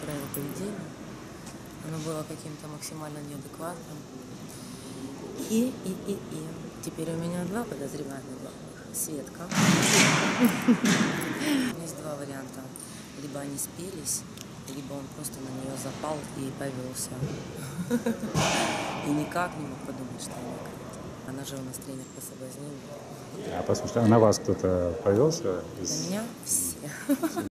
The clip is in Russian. вчера его поведение. Оно было каким-то максимально неадекватным. Теперь у меня два подозреваемых главных. Светка. Есть два варианта. Либо они спелись, либо он просто на нее запал и повелся. И никак не мог подумать, что она какая-то. Она же у нас тренер по соблазнению. А послушай, на вас кто-то повелся? На меня все.